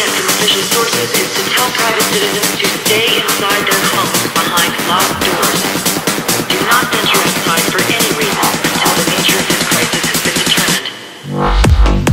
against official sources is to tell private citizens to stay inside their homes behind locked doors. Do not venture outside for any reason until the nature of this crisis has been determined.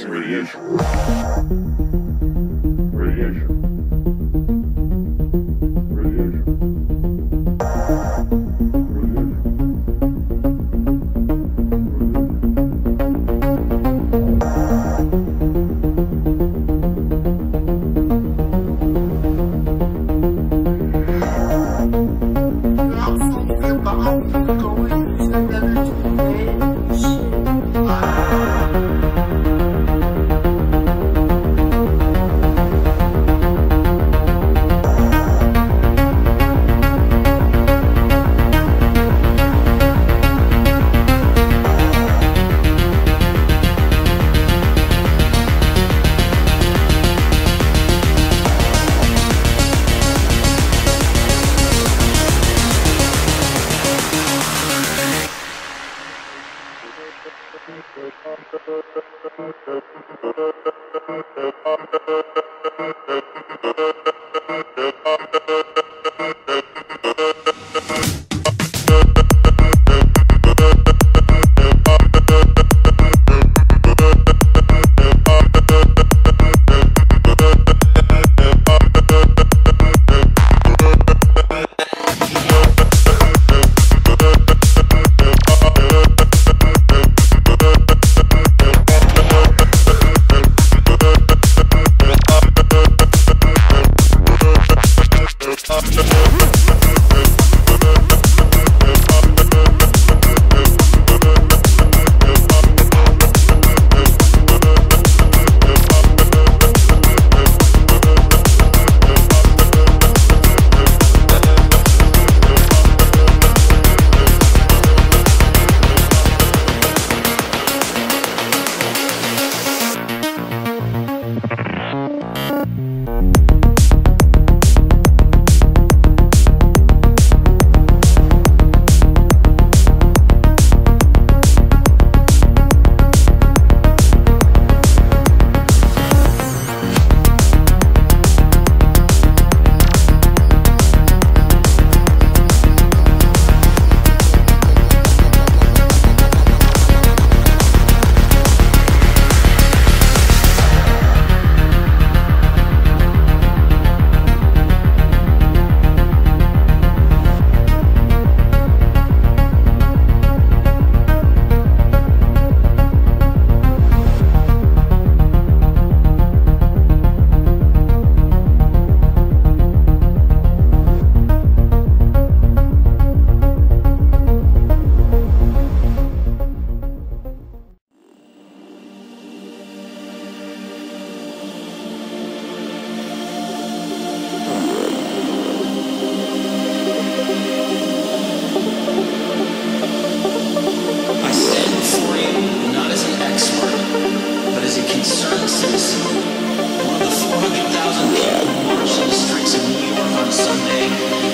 utilizing radiation. One of the 400,000 people who marched the streets of New York on Sunday